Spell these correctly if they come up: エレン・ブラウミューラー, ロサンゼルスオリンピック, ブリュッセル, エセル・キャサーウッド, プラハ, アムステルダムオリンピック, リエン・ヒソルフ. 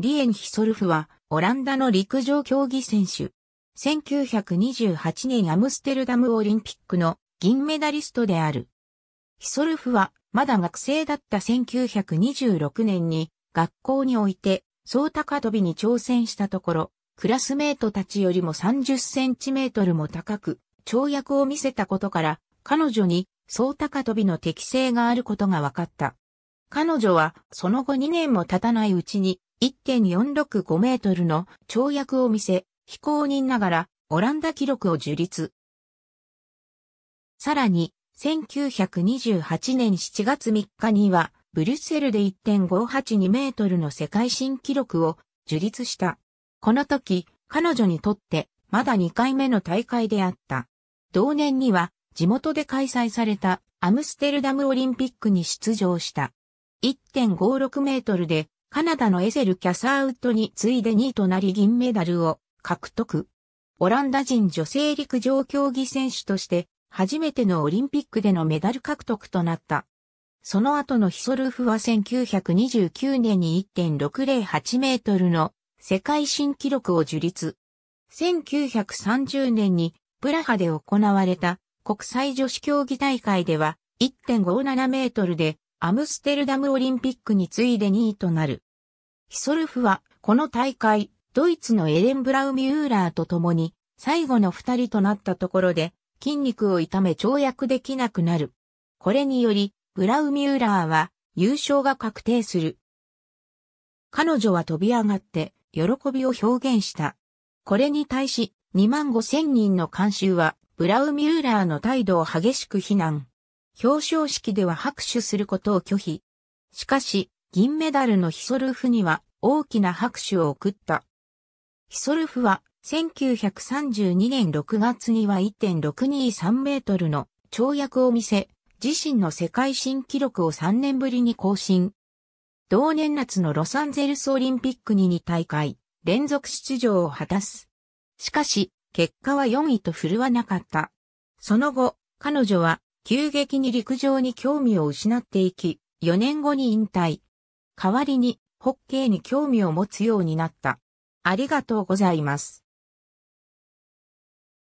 リエン・ヒソルフは、オランダの陸上競技選手。1928年アムステルダムオリンピックの銀メダリストである。ヒソルフは、まだ学生だった1926年に、学校において、総高跳びに挑戦したところ、クラスメートたちよりも30センチメートルも高く、跳躍を見せたことから、彼女に、総高跳びの適性があることが分かった。彼女は、その後2年も経たないうちに、1.465 メートルの跳躍を見せ、非公認ながらオランダ記録を樹立。さらに、1928年7月3日には、ブリュッセルで 1.582 メートルの世界新記録を樹立した。この時、彼女にとってまだ2回目の大会であった。同年には、地元で開催されたアムステルダムオリンピックに出場した。1.56 メートルで、カナダのエセル・キャサーウッドに次いで2位となり銀メダルを獲得。オランダ人女性陸上競技選手として初めてのオリンピックでのメダル獲得となった。その後のヒソルフは1929年に 1.608 メートルの世界新記録を樹立。1930年にプラハで行われた国際女子競技大会では 1.57 メートルでアムステルダムオリンピックに次いで2位となる。ヒソルフはこの大会、ドイツのエレン・ブラウミューラーと共に最後の2人となったところで筋肉を痛め跳躍できなくなる。これによりブラウミューラーは優勝が確定する。彼女は飛び上がって喜びを表現した。これに対し25,000人の観衆はブラウミューラーの態度を激しく非難。表彰式では拍手することを拒否。しかし、銀メダルのヒソルフには大きな拍手を送った。ヒソルフは1932年6月には 1.623 メートルの跳躍を見せ、自身の世界新記録を3年ぶりに更新。同年夏のロサンゼルスオリンピックに2大会連続出場を果たす。しかし、結果は4位と振るわなかった。その後、彼女は急激に陸上に興味を失っていき、4年後に引退。代わりに、ホッケーに興味を持つようになった。ありがとうございます。